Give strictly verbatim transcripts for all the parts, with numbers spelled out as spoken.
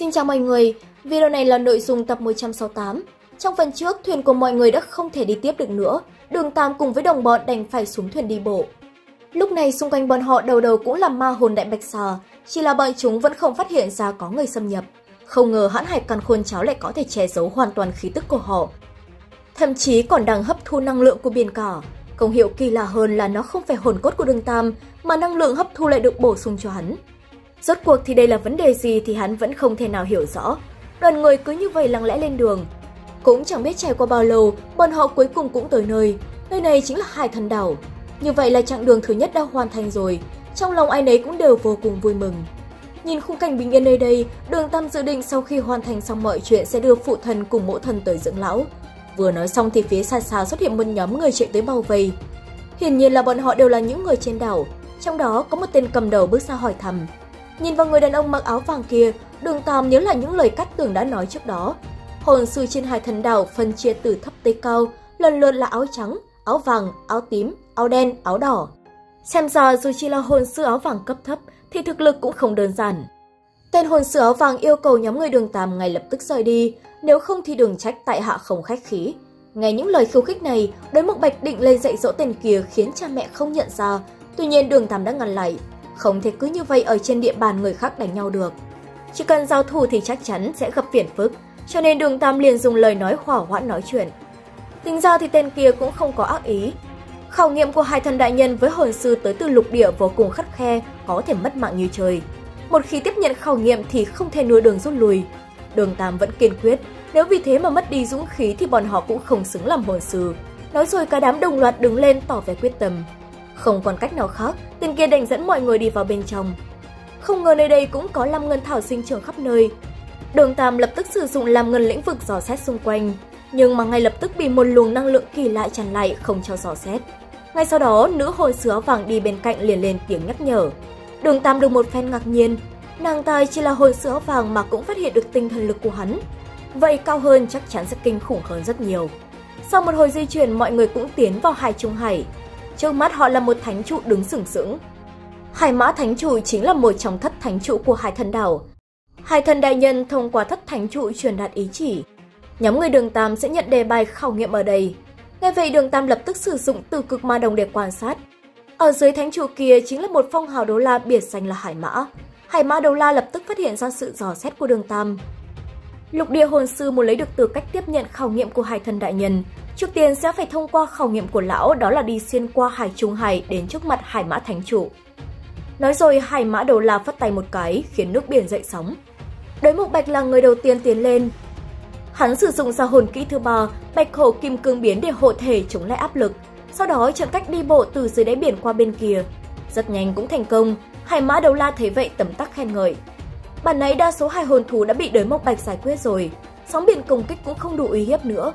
Xin chào mọi người, video này là nội dung tập một trăm sáu mươi tám. Trong phần trước, thuyền của mọi người đã không thể đi tiếp được nữa, Đường Tam cùng với đồng bọn đành phải xuống thuyền đi bộ. Lúc này xung quanh bọn họ đầu đầu cũng là ma hồn đại bạch xà, chỉ là bọn chúng vẫn không phát hiện ra có người xâm nhập. Không ngờ hãn hải càn khôn cháo lại có thể che giấu hoàn toàn khí tức của họ. Thậm chí còn đang hấp thu năng lượng của biển cả. Công hiệu kỳ lạ hơn là nó không phải hồn cốt của Đường Tam, mà năng lượng hấp thu lại được bổ sung cho hắn. Rốt cuộc thì đây là vấn đề gì thì hắn vẫn không thể nào hiểu rõ. Đoàn người cứ như vậy lặng lẽ lên đường. Cũng chẳng biết trải qua bao lâu, bọn họ cuối cùng cũng tới nơi. Nơi này chính là Hải Thần Đảo. Như vậy là chặng đường thứ nhất đã hoàn thành rồi. Trong lòng ai nấy cũng đều vô cùng vui mừng. Nhìn khung cảnh bình yên nơi đây, Đường Tam dự định sau khi hoàn thành xong mọi chuyện sẽ đưa phụ thần cùng mẫu thần tới dưỡng lão. Vừa nói xong thì phía xa xa xuất hiện một nhóm người chạy tới bao vây. Hiển nhiên là bọn họ đều là những người trên đảo. Trong đó có một tên cầm đầu bước ra hỏi thăm. Nhìn vào người đàn ông mặc áo vàng kia, Đường Tam nhớ lại những lời Cát Tường đã nói trước đó. Hồn sư trên Hải Thần Đảo phân chia từ thấp tới cao, lần lượt là áo trắng, áo vàng, áo tím, áo đen, áo đỏ. Xem ra dù chỉ là hồn sư áo vàng cấp thấp thì thực lực cũng không đơn giản. Tên hồn sư áo vàng yêu cầu nhóm người Đường Tam ngay lập tức rời đi, nếu không thì đừng trách tại hạ không khách khí. Nghe những lời khiêu khích này, Đới Mộc Bạch định lên dạy dỗ tên kia khiến cha mẹ không nhận ra, tuy nhiên Đường Tam đã ngăn lại. Không thể cứ như vậy ở trên địa bàn người khác đánh nhau được. Chỉ cần giao thủ thì chắc chắn sẽ gặp phiền phức, cho nên Đường Tam liền dùng lời nói hỏa hoãn nói chuyện. Tính ra thì tên kia cũng không có ác ý. Khảo nghiệm của Hải Thần Đại Nhân với hồn sư tới từ lục địa vô cùng khắt khe, có thể mất mạng như trời. Một khi tiếp nhận khảo nghiệm thì không thể nửa đường rút lui. Đường Tam vẫn kiên quyết, nếu vì thế mà mất đi dũng khí thì bọn họ cũng không xứng làm hồn sư. Nói rồi cả đám đồng loạt đứng lên tỏ vẻ quyết tâm. Không còn cách nào khác, tên kia đành dẫn mọi người đi vào bên trong. Không ngờ nơi đây cũng có Lam Ngân Thảo sinh trưởng khắp nơi. Đường Tam lập tức sử dụng Lam Ngân lĩnh vực dò xét xung quanh, nhưng mà ngay lập tức bị một luồng năng lượng kỳ lạ tràn lại không cho dò xét. Ngay sau đó, nữ hồn sư áo vàng đi bên cạnh liền lên tiếng nhắc nhở. Đường Tam được một phen ngạc nhiên, nàng ta chỉ là hồn sư áo vàng mà cũng phát hiện được tinh thần lực của hắn. Vậy cao hơn chắc chắn sẽ kinh khủng hơn rất nhiều. Sau một hồi di chuyển, mọi người cũng tiến vào Hải Trung Hải. Trước mắt họ là một thánh trụ đứng sừng sững. Hải Mã Thánh Trụ chính là một trong thất thánh trụ của Hải Thần Đảo. Hải Thần Đại Nhân thông qua thất thánh trụ truyền đạt ý chỉ. Nhóm người Đường Tam sẽ nhận đề bài khảo nghiệm ở đây. Ngay vậy Đường Tam lập tức sử dụng từ cực ma đồng để quan sát. Ở dưới thánh trụ kia chính là một phong hào đấu la biệt danh là Hải Mã. Hải Mã Đấu La lập tức phát hiện ra sự dò xét của Đường Tam. Lục địa hồn sư muốn lấy được tư cách tiếp nhận khảo nghiệm của Hải Thần Đại Nhân, trước tiên sẽ phải thông qua khảo nghiệm của lão, đó là đi xuyên qua Hải Trung Hải đến trước mặt Hải Mã Thánh Trụ. Nói rồi Hải Mã Đầu La phất tay một cái khiến nước biển dậy sóng. Đới Mộc Bạch là người đầu tiên tiến lên. Hắn sử dụng ra hồn kỹ thứ ba Bạch Hổ Kim Cương Biến để hộ thể chống lại áp lực. Sau đó chọn cách đi bộ từ dưới đáy biển qua bên kia. Rất nhanh cũng thành công. Hải Mã Đầu La thấy vậy tấm tắc khen ngợi. Bản nãy đa số hải hồn thú đã bị Đới Mộc Bạch giải quyết rồi. Sóng biển công kích cũng không đủ uy hiếp nữa.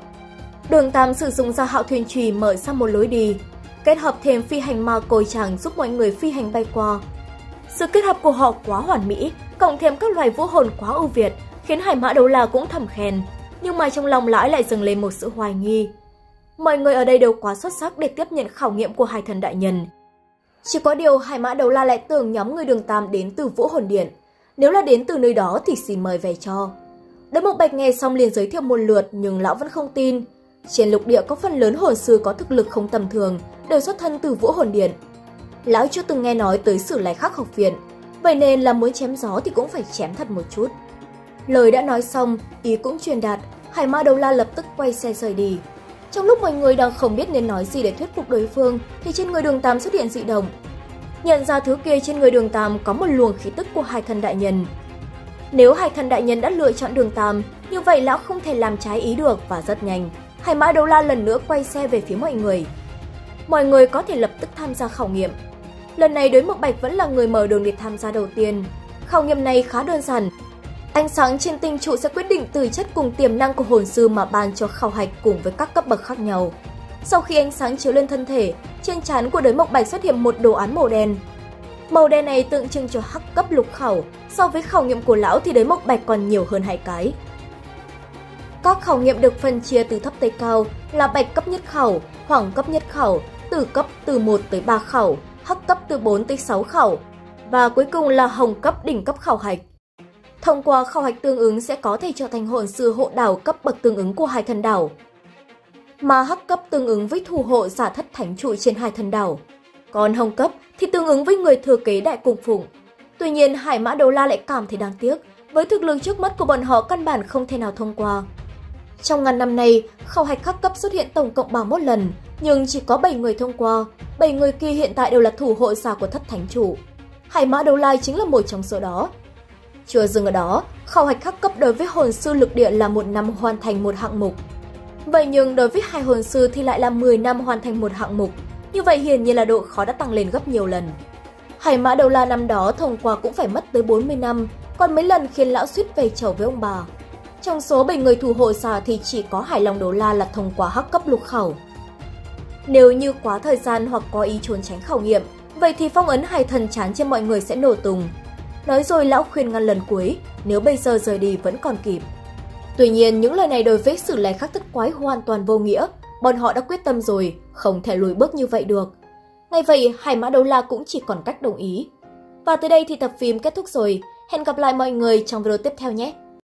Đường Tam sử dụng ra hạo thuyền chùy mở sang một lối đi, kết hợp thêm phi hành ma côi tràng giúp mọi người phi hành bay qua. Sự kết hợp của họ quá hoàn mỹ, cộng thêm các loài vũ hồn quá ưu việt, khiến Hải Mã Đấu La cũng thầm khen, nhưng mà trong lòng lão lại dâng lên một sự hoài nghi. Mọi người ở đây đều quá xuất sắc để tiếp nhận khảo nghiệm của Hải Thần Đại Nhân. Chỉ có điều Hải Mã Đấu La lại tưởng nhóm người Đường Tam đến từ Vũ Hồn Điện, nếu là đến từ nơi đó thì xin mời về cho. Đới Mộc Bạch nghe xong liền giới thiệu một lượt nhưng lão vẫn không tin. Trên lục địa có phần lớn hồn sư có thực lực không tầm thường, đều xuất thân từ Vũ Hồn Điện. Lão chưa từng nghe nói tới Sử Lai Khắc Học Viện, vậy nên là muốn chém gió thì cũng phải chém thật một chút. Lời đã nói xong, ý cũng truyền đạt, Hải Mã Đầu La lập tức quay xe rời đi. Trong lúc mọi người đang không biết nên nói gì để thuyết phục đối phương thì trên người Đường Tam xuất hiện dị động. Nhận ra thứ kia trên người Đường Tam có một luồng khí tức của Hải Thần Đại Nhân. Nếu Hải Thần Đại Nhân đã lựa chọn Đường Tam, như vậy lão không thể làm trái ý được và rất nhanh. Hải Mã Đấu La lần nữa quay xe về phía mọi người. Mọi người có thể lập tức tham gia khảo nghiệm. Lần này Đới Mộc Bạch vẫn là người mở đường để tham gia đầu tiên. Khảo nghiệm này khá đơn giản. Ánh sáng trên tinh trụ sẽ quyết định từ chất cùng tiềm năng của hồn sư mà ban cho khảo hạch cùng với các cấp bậc khác nhau. Sau khi ánh sáng chiếu lên thân thể, trên trán của Đới Mộc Bạch xuất hiện một đồ án màu đen. Màu đen này tượng trưng cho hắc cấp lục khảo. So với khảo nghiệm của lão thì Đới Mộc Bạch còn nhiều hơn hai cái. Các khảo nghiệm được phân chia từ thấp tới cao là bạch cấp nhất khảo, hoàng cấp nhất khảo, tử cấp từ một tới ba khảo, hắc cấp từ bốn tới sáu khảo và cuối cùng là hồng cấp đỉnh cấp khảo hạch. Thông qua khảo hạch tương ứng sẽ có thể trở thành hồn sư hộ đảo cấp bậc tương ứng của Hải Thần Đảo, mà hắc cấp tương ứng với thủ hộ giả thất thánh trụ trên Hải Thần Đảo. Còn hồng cấp thì tương ứng với người thừa kế đại cung phụng. Tuy nhiên, Hải Mã Đấu La lại cảm thấy đáng tiếc, với thực lực trước mắt của bọn họ căn bản không thể nào thông qua. Trong ngàn năm nay, khảo hạch khắc cấp xuất hiện tổng cộng ba mươi mốt lần, nhưng chỉ có bảy người thông qua, bảy người kia hiện tại đều là thủ hộ giả của thất thánh chủ. Hải Mã Đấu La chính là một trong số đó. Chưa dừng ở đó, khảo hạch khắc cấp đối với hồn sư lực địa là một năm hoàn thành một hạng mục. Vậy nhưng đối với hai hồn sư thì lại là mười năm hoàn thành một hạng mục, như vậy hiển nhiên là độ khó đã tăng lên gấp nhiều lần. Hải Mã Đấu La năm đó thông qua cũng phải mất tới bốn mươi năm, còn mấy lần khiến lão suýt về chầu với ông bà. Trong số bảy người thủ hộ giả thì chỉ có Hải Long Đô La là thông qua hắc cấp lục khảo. Nếu như quá thời gian hoặc có ý trốn tránh khảo nghiệm, vậy thì phong ấn hải thần chán trên mọi người sẽ nổ tung. Nói rồi lão khuyên ngăn lần cuối, nếu bây giờ rời đi vẫn còn kịp. Tuy nhiên, những lời này đối với Sử Lai Khắc Thất Quái hoàn toàn vô nghĩa, bọn họ đã quyết tâm rồi, không thể lùi bước như vậy được. Ngay vậy, Hải Mã Đấu La cũng chỉ còn cách đồng ý. Và tới đây thì tập phim kết thúc rồi, hẹn gặp lại mọi người trong video tiếp theo nhé!